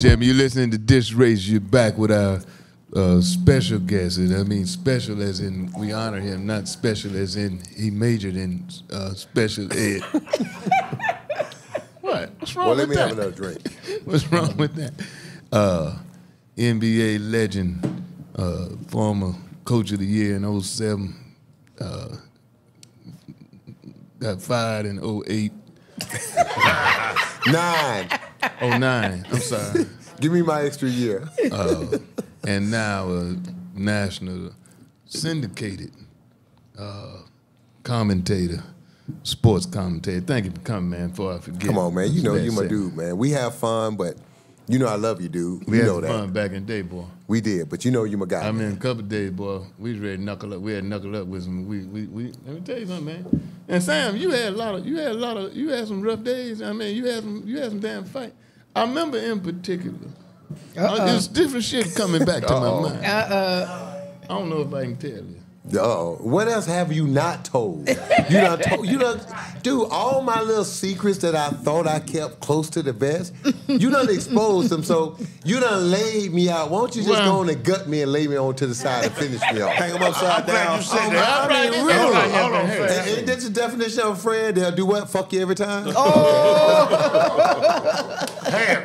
Jimmy, you're listening to Dish Race. You're back with our special guest. And I mean special as in we honor him, not special as in he majored in special ed. What? What's wrong with that? Well, let me have another drink. What's wrong with that? NBA legend, former coach of the year in 07, got fired in 08. 09. I'm sorry. Give me my extra year. And now a national syndicated commentator, sports commentator. Thank you for coming, man. Come on, man. You know you my dude, man. We have fun, but you know I love you, dude. We had fun back in the day, boy. We did, but you know you my guy. I mean, a couple of days, boy. We was ready to knuckle up. We had knuckled up with some. Let me tell you something, man. And Sam, you had some rough days. I mean, you had some damn fight. I remember in particular. There's different shit coming back to my mind. I don't know if I can tell you. What else have you not told? Dude, all my little secrets that I thought I kept close to the vest, you done exposed them, so you done laid me out. Why don't you just go on and gut me and lay me on to the side and finish me off? Hang them upside down. Ain't that the definition of a friend? They'll do what? Fuck you every time? Damn,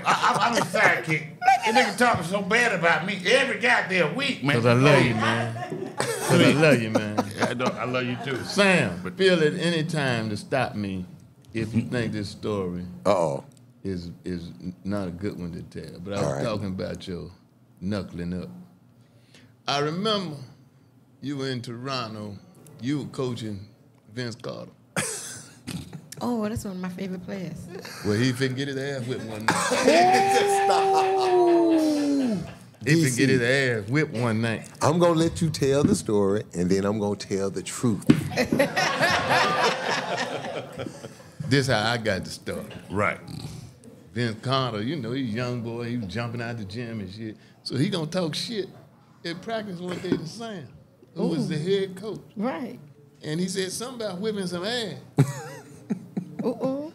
I'm a sidekick. That nigga talking so bad about me every goddamn week, man. Because I love you, man. Because I love you, man. I love you too. Sam, but feel at any time to stop me if you think this story is not a good one to tell. But I was talking about your knuckling up. I remember you were in Toronto. You were coaching Vince Carter. Oh, that's one of my favorite players. Well, he finna get his ass whipped one night. He finna get his ass whipped one night. I'm gonna let you tell the story, and then I'm gonna tell the truth. This how I got the story. Right. Vince Carter, you know, he's a young boy. He was jumping out the gym and shit. So he gonna talk shit at practice one day to Sam, who was the head coach. Right. And he said something about whipping some ass.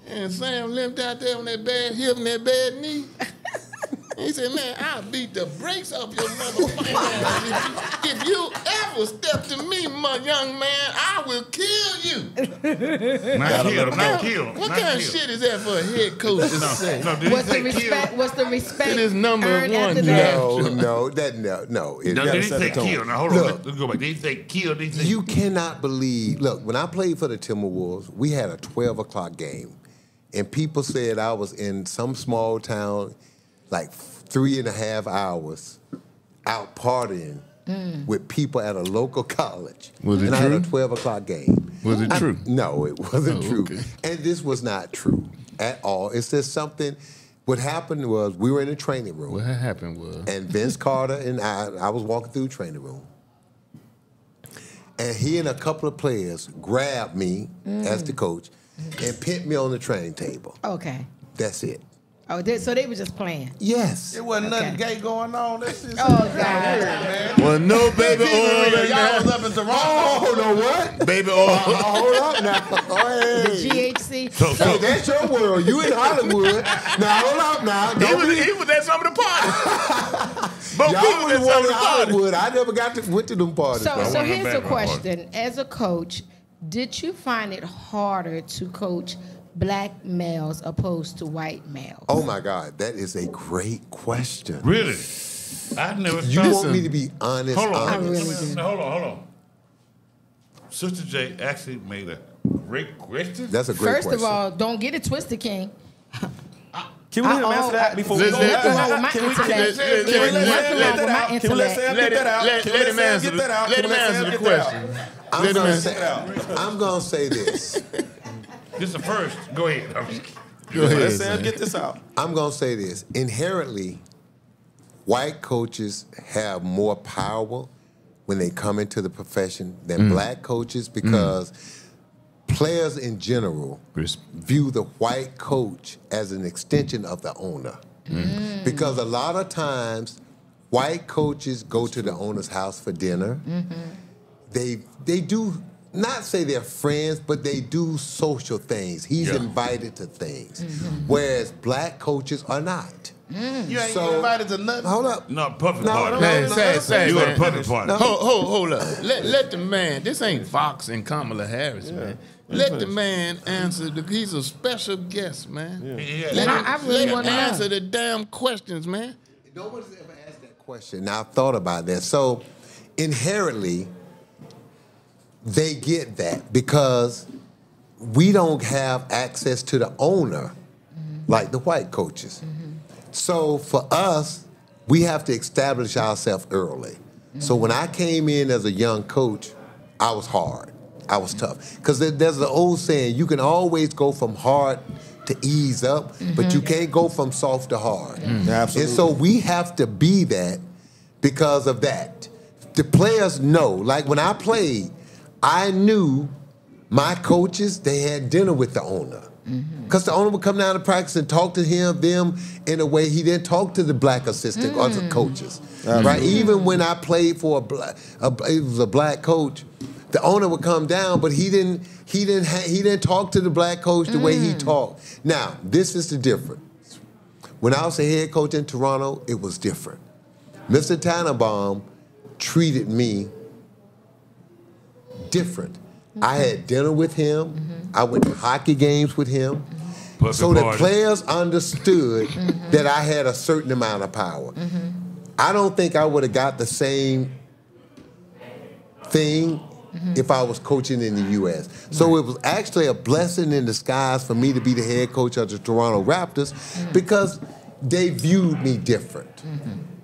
And Sam limped out there on that bad hip and that bad knee. And he said, man, I'll beat the brakes off your motherfucking ass. If you ever step to me, my young man, I will kill you. What kind of shit is that for a head coach to say? What's the respect? It is number one. No, did he say kill? Now, hold on. Let's go back. Did he say kill? You cannot believe. Look, when I played for the Timberwolves, we had a 12 o'clock game. And people said I was in some small town, like 3.5 hours out partying with people at a local college. Was it true? And I had a 12 o'clock game. Was it true? No, it wasn't true. Okay. And this was not true at all. It's just something. What happened was we were in a training room. What happened was? And Vince Carter and I was walking through the training room. And he and a couple of players grabbed me as the coach and pinned me on the training table. Okay. That's it. Oh, so they were just playing? Yes. It wasn't nothing gay going on. That's just God. Weird, man. Well, no baby oil in y'all was up in Toronto. Oh, no what? Baby oil. Hold up now. Oh, hey. The GHC. So that's your world. You in Hollywood. Now, hold up now. He was at some of the parties. Y'all was the one in Hollywood. I never went to them parties. So here's the question. As a coach, did you find it harder to coach Black males opposed to white males? Oh my God, that is a great question. Really? I never thought. You want me to be honest? Hold on, hold on. Sister Jay actually made a great question. That's a great question. First of all, don't get it twisted, King. Can we answer that before we go? Let him answer the question. I'm gonna say this. This is the first. Go ahead. Let's get this out. I'm going to say this. Inherently, white coaches have more power when they come into the profession than Black coaches because players in general view the white coach as an extension of the owner. Because a lot of times, white coaches go to the owner's house for dinner. They do... not say they're friends, but they do social things. He's invited to things, whereas Black coaches are not. You ain't invited to nothing. Hold up. No, puppet party. Man, sad. You at a puppet party. Hold up. Let the man, this ain't Fox and Kamala Harris, man. Let the man answer. He's a special guest, man. Yeah. Let him answer the damn questions, man. Nobody's ever asked that question. Now, I've thought about that. So, inherently, they get that because we don't have access to the owner like the white coaches. So, for us, we have to establish ourselves early. So, when I came in as a young coach, I was hard. I was tough. Because there's an old saying, you can always go from hard to ease up, but you can't go from soft to hard. Absolutely. And so we have to be that because of that. The players know. Like when I played, I knew my coaches, they had dinner with the owner. Because the owner would come down to practice and talk to them in a way he didn't talk to the black assistant or the coaches. Right? Even when I played for it was a black coach, the owner would come down, but he didn't talk to the black coach the way he talked. Now, this is the difference. When I was a head coach in Toronto, it was different. Mr. Tannenbaum treated me different. I had dinner with him. I went to hockey games with him. So the players understood that I had a certain amount of power. I don't think I would have got the same thing if I was coaching in the U.S. So it was actually a blessing in disguise for me to be the head coach of the Toronto Raptors because they viewed me different.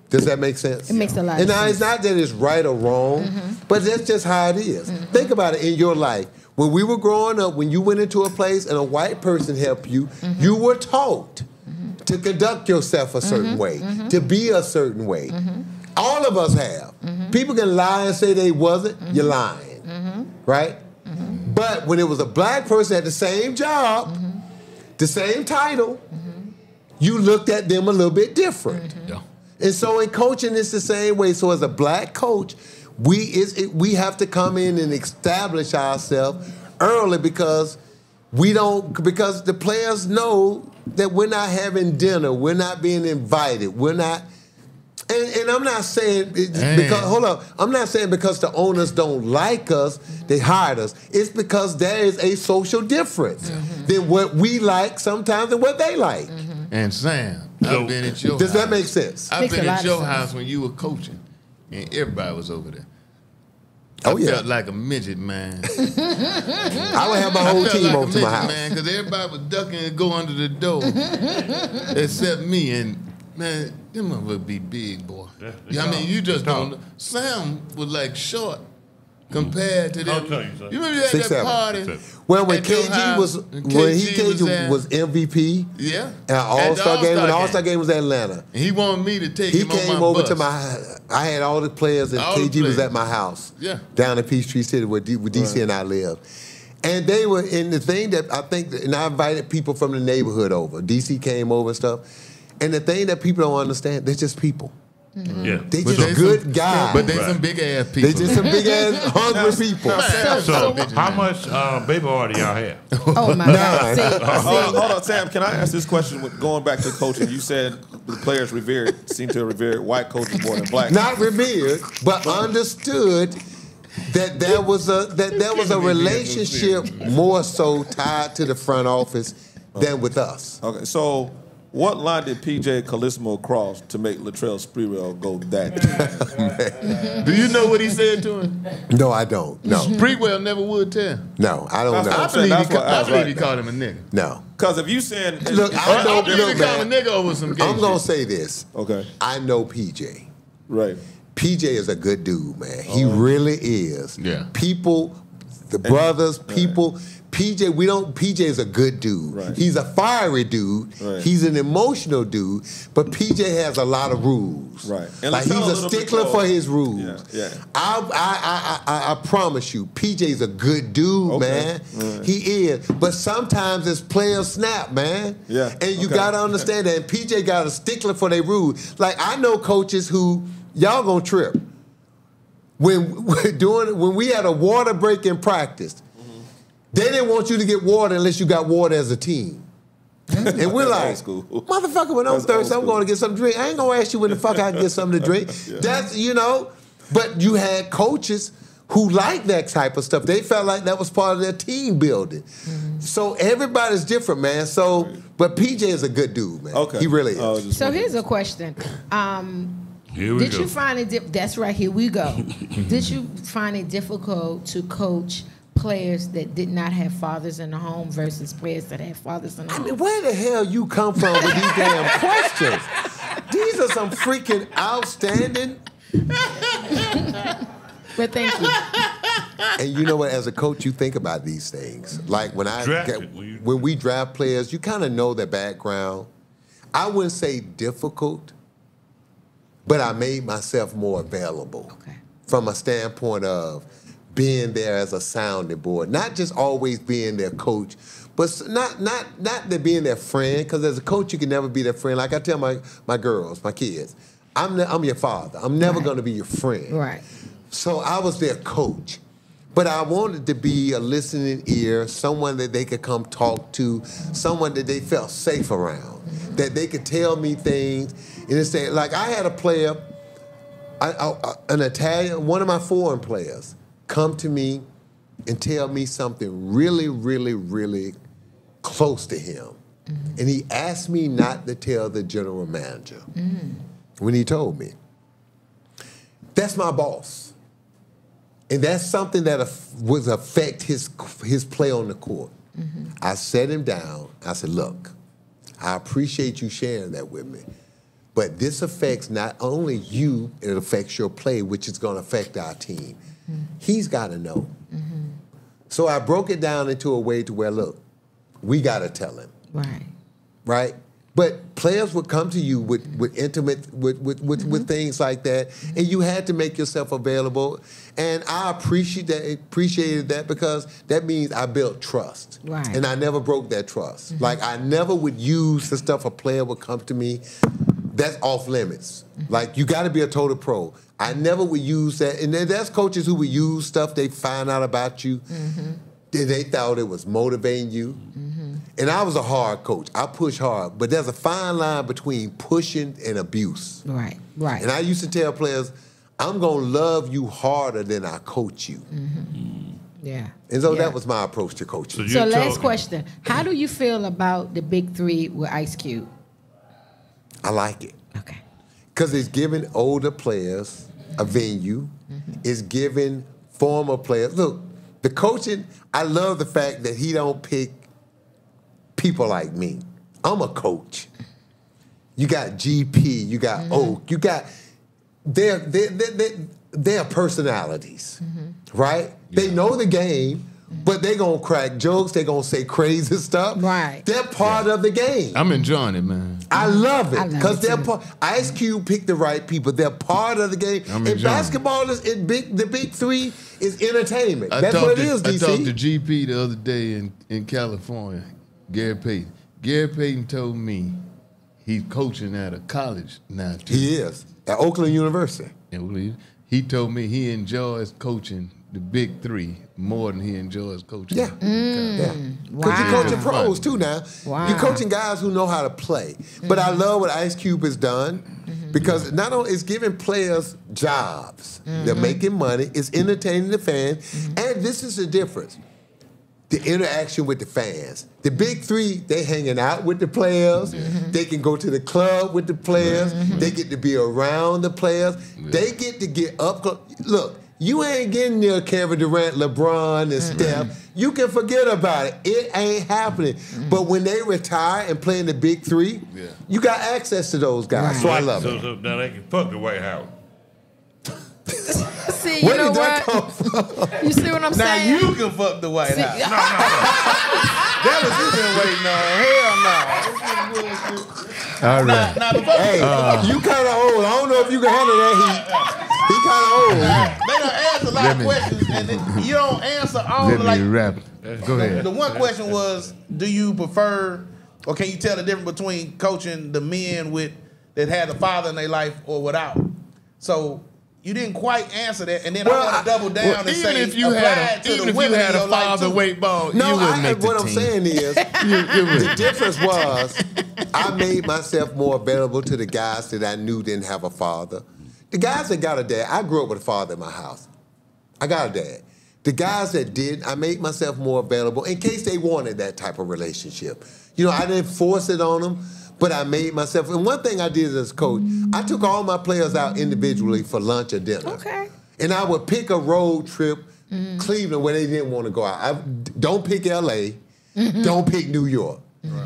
Does that make sense? It makes a lot of sense. And it's not that it's right or wrong, but that's just how it is. Think about it in your life. When we were growing up, when you went into a place and a white person helped you, you were taught to conduct yourself a certain way, to be a certain way. All of us have. People can lie and say they wasn't, you're lying. Right? But when it was a black person at the same job, the same title, you looked at them a little bit different. And so in coaching, it's the same way. So as a black coach, we have to come in and establish ourselves early because because the players know that we're not having dinner, we're not being invited, we're not. And I'm not saying because I'm not saying because the owners don't like us, they hired us. It's because there is a social difference than what we like sometimes and what they like. And Sam, I've been at your house. Does that make sense? I've been at your house when you were coaching, and everybody was over there. I felt like a midget, man. I would have my whole team over to my house, man, because everybody was ducking and go under the door, except me and. Man, them motherfuckers be big, boy. Yeah, I mean, you just don't know. Sam was like short compared to them. I'll tell you, sir. You remember you had that party? Well, when KG was when KG was MVP, and All-Star game, when the All-Star game was Atlanta. And he wanted me to take him on my bus. He came over to my, I had all the players, and KG was at my house down in Peachtree City where DC and I lived. And they were in the thing that I think, and I invited people from the neighborhood over. DC came over and stuff. And the thing that people don't understand, they're just people. They just good guys. But they some big ass people. They just some big ass hungry people. So how much baby order y'all have? Oh my God! Hold on, Sam. Can I ask this question? Going back to coaching, you said the players revered, seem to revere white coaches more than black. Not revered, but understood that there was a relationship more so tied to the front office than with us. Okay, so. What line did PJ Carlesimo cross to make Latrell Sprewell go that deep? Do you know what he said to him? No, I don't. No. Sprewell never would tell. No, I don't know. I believe he called him a nigga. No. Because if you said... Look, I don't believe he called a nigga over some game. I'm going to say this. Okay. I know PJ. Right. PJ is a good dude, man. He really is. Yeah. People, the brothers, people... PJ, PJ is a good dude. Right. He's a fiery dude. Right. He's an emotional dude. But PJ has a lot of rules. Right. And like he's a stickler for his rules. Yeah. Yeah. I promise you, PJ's a good dude, man. Right. He is. But sometimes it's player snap, man. Yeah. And you gotta understand that. And PJ got a stickler for their rules. Like I know coaches who y'all gonna trip. When we had a water break in practice. They didn't want you to get water unless you got water as a team. And we're like, motherfucker, when I'm thirsty, I'm going to get something to drink. I ain't going to ask you when the fuck I can get something to drink. Yeah. That's, you know, but you had coaches who liked that type of stuff. They felt like that was part of their team building. Mm-hmm. So everybody's different, man. So, but PJ is a good dude, man. Okay. He really is. So here's a question. Did you find it difficult to coach players that did not have fathers in the home versus players that had fathers in the home? I mean, where the hell you come from with these damn questions? These are some freaking outstanding. But thank you. And you know what? As a coach, you think about these things. Like when we draft players, you kind of know their background. I wouldn't say difficult, but I made myself more available from a standpoint of being there as a sounding board, not just always being their coach, but not that being their friend. Because as a coach, you can never be their friend. Like I tell my girls, my kids, I'm your father. I'm never going to be your friend. Right. So I was their coach, but I wanted to be a listening ear, someone that they could come talk to, someone that they felt safe around, that they could tell me things. And it's like I had a player, an Italian, one of my foreign players, come to me and tell me something really, really, really close to him. Mm-hmm. And he asked me not to tell the general manager when he told me. That's my boss. And that's something that would affect his play on the court. Mm-hmm. I sat him down. I said, look, I appreciate you sharing that with me, but this affects not only you, it affects your play, which is going to affect our team. Mm-hmm. He's got to know. Mm-hmm. So I broke it down into a way to where, look, we got to tell him. Right. Right? But players would come to you with things like that, and you had to make yourself available. And I appreciated that because that means I built trust. Right. And I never broke that trust. Like, I never would use the stuff a player would come to me. That's off limits. Like, you got to be a total pro. I never would use that. And then there's coaches who would use stuff they find out about you. They thought it was motivating you. And I was a hard coach. I push hard. But there's a fine line between pushing and abuse. Right, right. And I used to tell players, I'm going to love you harder than I coach you. Yeah. And so that was my approach to coaching. So last question. How do you feel about the big three with Ice Cube? I like it. Okay. Because it's giving older players a venue. It's giving former players. Look, the coaching, I love the fact that he don't pick people like me. I'm a coach. You got GP, you got Oak, you got their personalities, right? Yeah. They know the game, but they're going to crack jokes, they're going to say crazy stuff. Right. They're part of the game. I'm enjoying it, man. I love it because they're part. Ice Cube picked the right people. They're part of the game. And basketball is the big three is entertainment. That's what it is, DC. I talked to GP the other day in California. Gary Payton. Gary Payton told me he's coaching at a college now, too. He is, at Oakland University. He told me he enjoys coaching the big three more than he enjoys coaching. Yeah. Because you're coaching pros, too, now. Wow. You're coaching guys who know how to play. But I love what Ice Cube has done because not only is giving players jobs, they're making money, it's entertaining the fans, and this is the difference. The interaction with the fans. The big three, they hanging out with the players. They can go to the club with the players. They get to be around the players. They get to get up close. Look, you ain't getting near Kevin Durant, LeBron, and Steph. You can forget about it. It ain't happening. But when they retire and play in the big three, you got access to those guys. So I love it. So now they can fuck the Dwight Howard. See, you know what? You see what I'm saying? Now you can fuck the White House. No, no, no. That was his way. No, hell no. All right. Hey, you kind of old. I don't know if you can handle that heat. He kind of old. They don't ask a lot of questions, and it, you don't answer all the Go ahead. The one question was, do you prefer, or can you tell the difference between coaching the men that had a father in their life or without? So You didn't quite answer that, and then I want to double down and say, if you had a father Weightball, no, you wouldn't make the team. What I'm saying is, the difference was, I made myself more available to the guys that I knew didn't have a father. The guys that got a dad, I grew up with a father in my house. I got a dad. The guys that didn't, I made myself more available in case they wanted that type of relationship. You know, I didn't force it on them. But I made myself, and one thing I did as a coach, I took all my players out individually for lunch or dinner. Okay. And I would pick a road trip, Cleveland, where they didn't want to go out. Don't pick L.A., don't pick New York,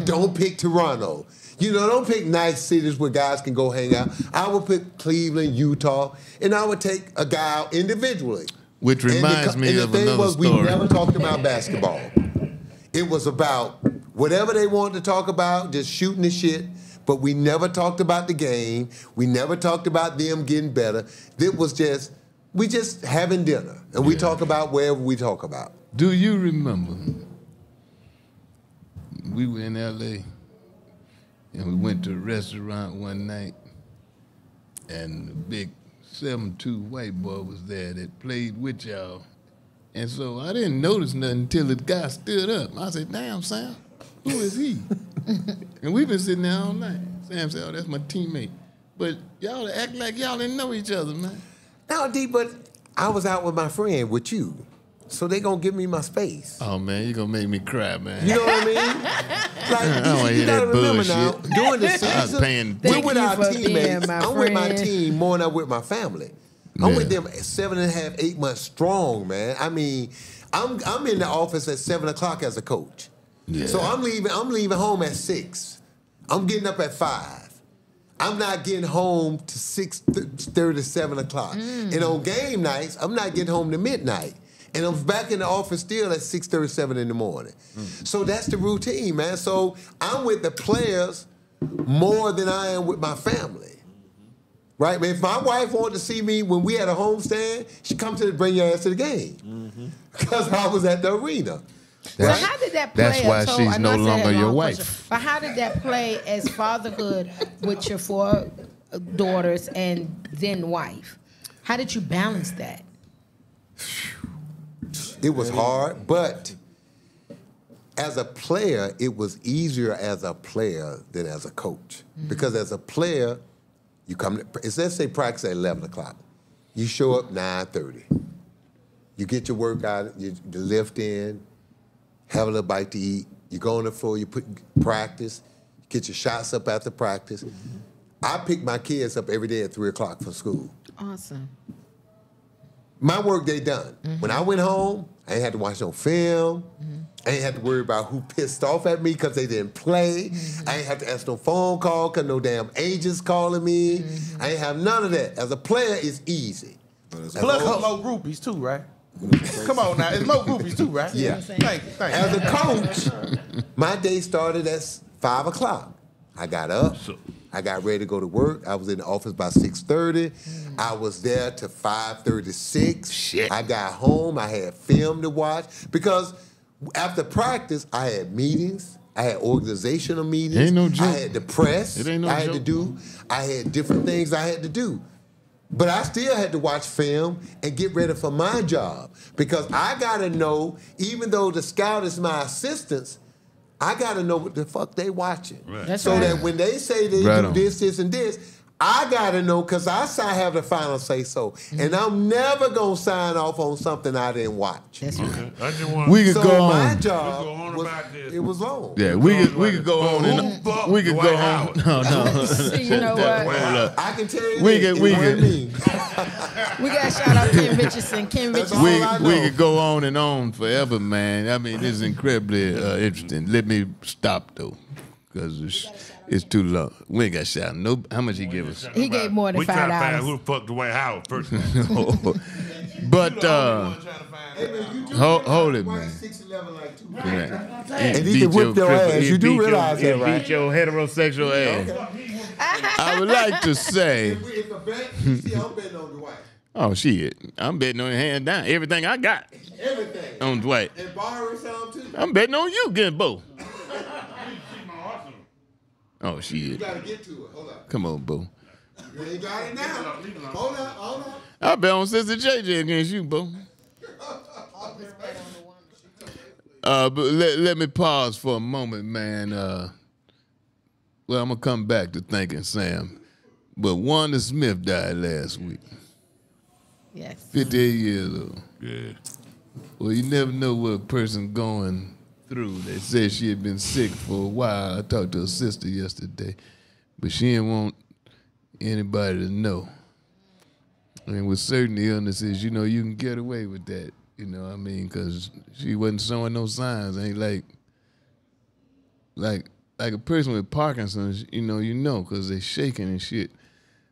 don't pick Toronto. You know, don't pick nice cities where guys can go hang out. I would pick Cleveland, Utah, and I would take a guy out individually. Which reminds me of another story. We never talked about basketball. It was about whatever they wanted to talk about, just shooting the shit. But we never talked about the game. We never talked about them getting better. It was just, we just having dinner. And we talk about wherever we talk about. Do you remember? We were in L.A. and we went to a restaurant one night. And the big 7'2" white boy was there that played with y'all. And so I didn't notice nothing until the guy stood up. I said, damn, Sam. Who is he? And we've been sitting there all night. Sam said, oh, that's my teammate. But y'all act like y'all didn't know each other, man. No, D, but I was out with my friend, with you. So they gonna give me my space. Oh, man, you're gonna make me cry, man. You know what I mean? Like, you gotta remember now, during the season, we're with our teammates. I'm with my team more than I'm with my family. I'm with them 7.5, 8 months strong, man. I mean, I'm in the office at 7 o'clock as a coach. Yeah. So I'm leaving home at 6. I'm getting up at 5. I'm not getting home to 6:30, 7 o'clock. And on game nights, I'm not getting home to midnight. And I'm back in the office still at 6:37 in the morning. So that's the routine, man. So I'm with the players more than I am with my family. Right? If my wife wanted to see me when we had a homestand, she comes to bring your ass to the game. Because I was at the arena. That's, so how did that play? That's why she's no longer your wife. But how did that play as fatherhood with your 4 daughters and then wife? How did you balance that? It was hard, but as a player, it was easier as a player than as a coach. Because as a player, you come to, let's say practice at 11 o'clock. You show up 9:30. You get your workout, you lift in, have a little bite to eat. You go on the floor, you practice, get your shots up after practice. I pick my kids up every day at 3 o'clock for school. Awesome. My work day done. When I went home, I ain't had to watch no film. I ain't had to worry about who pissed off at me because they didn't play. I ain't had to ask no phone call because no damn agents calling me. I ain't have none of that. As a player, it's easy. Plus, hello groupies too, right? Come on now, it's more groupies too, right? Yeah. Thank you. As a coach, my day started at 5 o'clock. I got up, I got ready to go to work. I was in the office by 6:30. I was there to 5:36. Shit. I got home, I had film to watch. Because after practice, I had meetings. I had organizational meetings. Ain't no joke. I had the press. It ain't no joke. I had to do. I had different things I had to do. But I still had to watch film and get ready for my job because I got to know, even though the scout is my assistant, I got to know what the fuck they watching. Right. So that when they say they do this, this, and this, I got to know because I have the final say so. And I'm never going to sign off on something I didn't watch. That's right. We could go on. My job was, it was long. Yeah, we could go on. We could go on. No. You know what? I can tell you we got to shout out Ken Richardson. Ken Richardson. We could go on forever, man. I mean, this is incredibly interesting. Let me stop, though, because it's too long. We ain't got shot. No, how much he give us? He gave more than $5. We trying to find who the fuck Dwight Howard first. But hold it, man. And he can whip your ass. You do realize that, right? Beat your heterosexual ass. I would like to say. If a bet, see, I'm betting on Dwight. Oh shit! I'm betting on hand down everything I got. Everything on Dwight. And borrowing some too. I'm betting on you, Gimbo. Oh, shit. You gotta get to it. Hold on. Come on, boo. They got it now. Hold up. I bet on Sister Jay Jay against you, boo. But let me pause for a moment, man. Well, I'm going to come back to thinking, Sam. But Wanda Smith died last week. Yes. 58 years old. Yeah. Well, you never know what a person going through. They said she had been sick for a while. I talked to her sister yesterday. But she didn't want anybody to know. I mean, with certain illnesses, you know, you can get away with that. You know what I mean? Because she wasn't showing no signs. Ain't like a person with Parkinson's, you know, because they shaking and shit.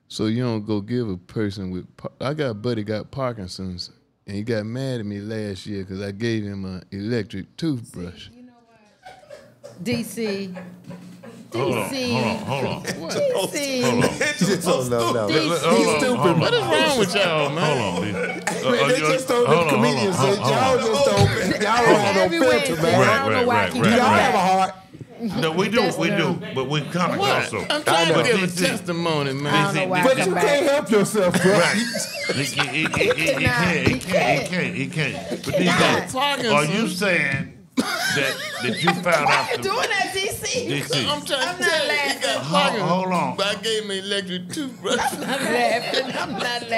So you don't go give a person with, I got a buddy got Parkinson's, and he got mad at me last year because I gave him an electric toothbrush. See, you know what? DC. Hold on. No. He's stupid. What is wrong with y'all, man? Hold on, man, they just told the comedian said, y'all just told me. Y'all don't have no filter, man. Y'all have a heart. No, we do, but we comic also. I'm trying to give a testimony, man. But you can't help yourself, bro. Right. It can't. But DC, are you saying that you found out? Why are you doing that, DC? I'm not laughing. Hold on. I gave me electric toothbrush. I'm not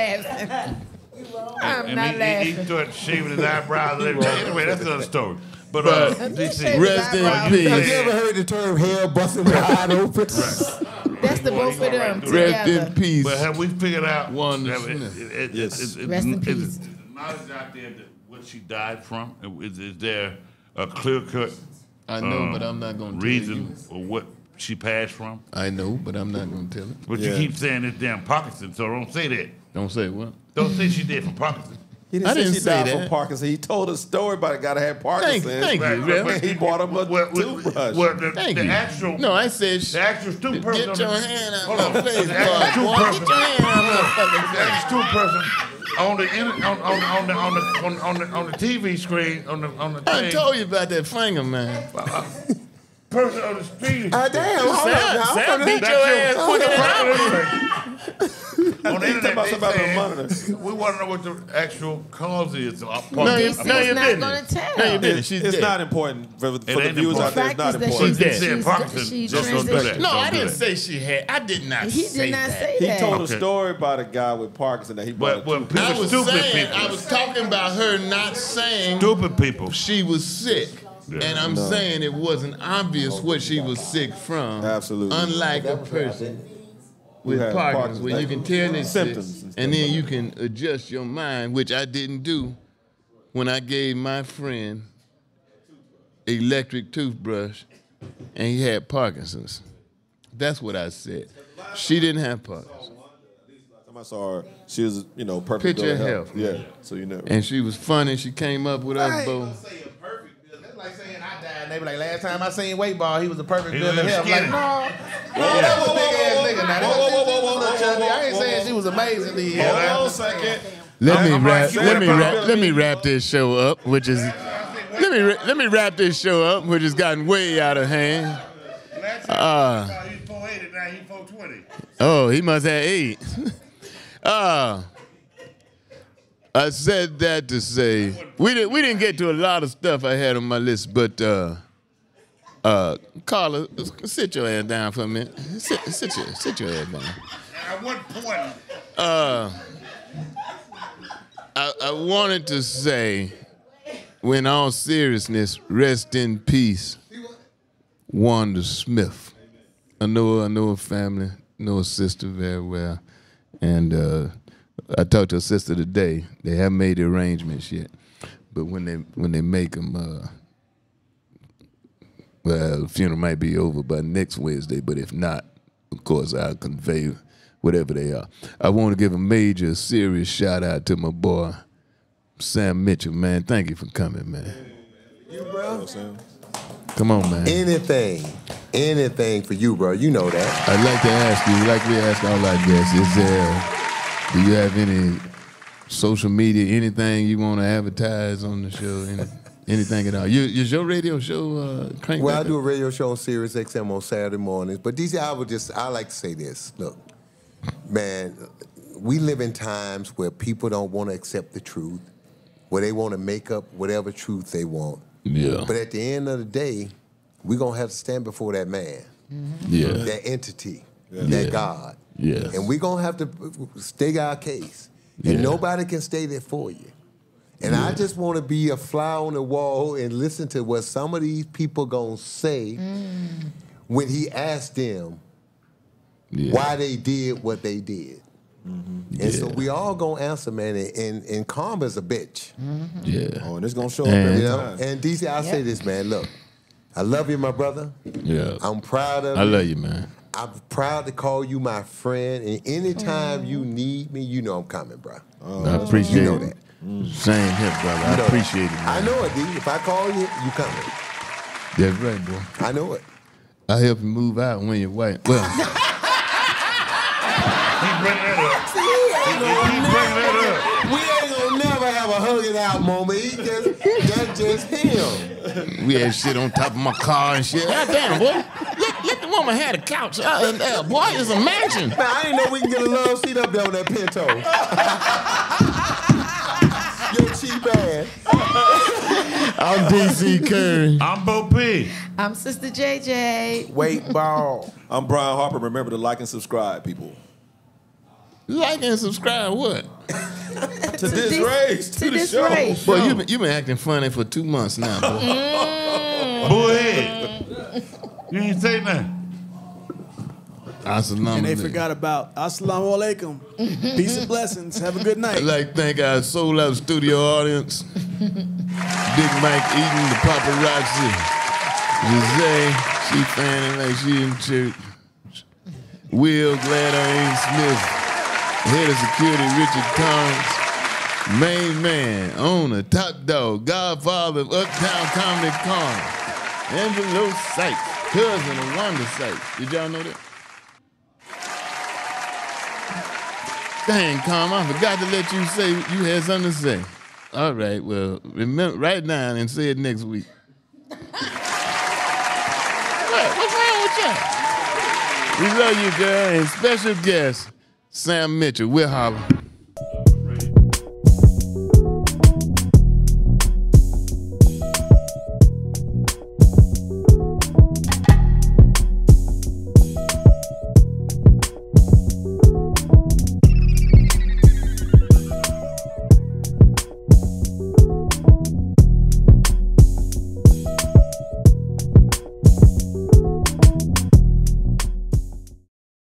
laughing. He started shaving his eyebrows and everything. Anyway, that's another story. But DC, rest in peace. Have you ever heard the term hell busting wide open? Right. That's the both of them. Rest in peace. But have we figured out one? Yes. Rest in peace. Knowledge out there that what she died from is there. A clear-cut I know, but I'm not going to reason tell you. Or what she passed from. I know, but I'm not going to tell it. But yeah. You keep saying it's damn Parkinson's, so don't say that. Don't say what? Don't say she did from Parkinson's. I didn't say she died from Parkinson's. He told a story about a guy that had Parkinson's. Thank you, he bought him a toothbrush. I said the actual person. Get your hand out of my face, boy. Get your hand out of my face. On the TV screen on the thing. I told you about that finger, man. Person on the street. Damn, hold on. Sam beat your ass quicker than I. On the internet, they said, we want to know what the actual cause is. No, you didn't. She's dead. It's not important for the viewers out there. It's not important. She said Parkinson's. Just don't do that. No, I didn't say she had. I did not say that. He told a story about a guy with Parkinson's that he brought. I was talking about her not saying stupid people. She was sick. Yeah. And I'm saying it wasn't obvious what she was sick from. Absolutely. Unlike a person with Parkinson's, where you can tell their symptoms and then you can adjust your mind, which I didn't do when I gave my friend electric toothbrush and he had Parkinson's. That's what I said. She didn't have Parkinson's. I saw her. She was, you know, perfect. Picture health. Yeah. So you know. And she was funny. She came up with us both. Like saying I died, and they be like, last time I seen Weightball, he was a perfect bill of health. Like, no, that was a big ass nigga. I ain't saying she was amazingly ill. Hold on a second. Let me wrap this show up, which is let me wrap this show up, which has gotten way out of hand. He's 480 now. He's 420. Oh, he must have eight. I said that to say we didn't get to a lot of stuff I had on my list, but Carla, sit your ass down for a minute. Sit your ass down. At what point? I wanted to say, in all seriousness, rest in peace, Wanda Smith. I know her family, know her sister very well, and. I talked to her sister today. They haven't made the arrangements yet, but when they make them, well, the funeral might be over by next Wednesday. But if not, of course, I'll convey whatever they are. I want to give a major, serious shout out to my boy Sam Mitchell, man. Thank you for coming, man. You, bro. Come on, man. Anything for you, bro. You know that. I'd like to ask you, like we ask all our guests, is there. Do you have any social media, anything you want to advertise on the show, anything at all? Is your radio show cranked? Well, I do a radio show on Sirius XM on Saturday mornings. But, DC, I like to say this. Look, man, we live in times where people don't want to accept the truth, where they want to make up whatever truth they want. Yeah. But at the end of the day, we're going to have to stand before that man, yeah, that entity, yeah, that God. Yes. And we're going to have to stake our case. And yeah, nobody can stay there for you. And yeah, I just want to be a fly on the wall and listen to what some of these people going to say when he asked them why they did what they did. And so we all gonna answer, man. And karma is a bitch. Yeah. Oh, and it's gonna show up every time. And DC, I say this, man. Look, I love you, my brother. Yeah. I'm proud of you. I love you, man. I'm proud to call you my friend. And anytime you need me, you know I'm coming, bro. Oh, I appreciate it. You know that. Same here, brother. You know I appreciate it, man. I know it, D. If I call you, you coming. That's right, boy. I know it. I help you move out when you're white. Well. He bring that up. He bring that up. We ain't gonna never have a hug it out moment. He just, that's just him. We had shit on top of my car and shit. God damn, boy. Let the woman have a couch. Boy, it's a mansion. Now, I didn't know we can get a love seat up there on that Pinto. Your cheap ass. I'm DC Curry. I'm BO P. I'm Sister Jay Jay. Weightball. I'm Brian Harper. Remember to like and subscribe, people. Like and subscribe what? To Dish Race, to the show. Boy, you been acting funny for 2 months now, boy. Boy, you ain't say nothing. And they forgot about Assalamu Alaikum. Peace and blessings. Have a good night. I'd like to thank our sold out studio audience. Big Mike Eaton, the paparazzi. Giselle, she fanning like she in church. Will, glad I ain't Smith. Head of security, Richard Thomas, main man, owner, top dog, godfather of Uptown Comedy Con, Angelo Sykes, cousin of Wanda Sykes. Did y'all know that? Dang, Con, I forgot to let you say you had something to say. All right, well, remember right now and say it next week. What? What's wrong with y'all? We love you, girl, and special guest, Sam Mitchell. We'll holler.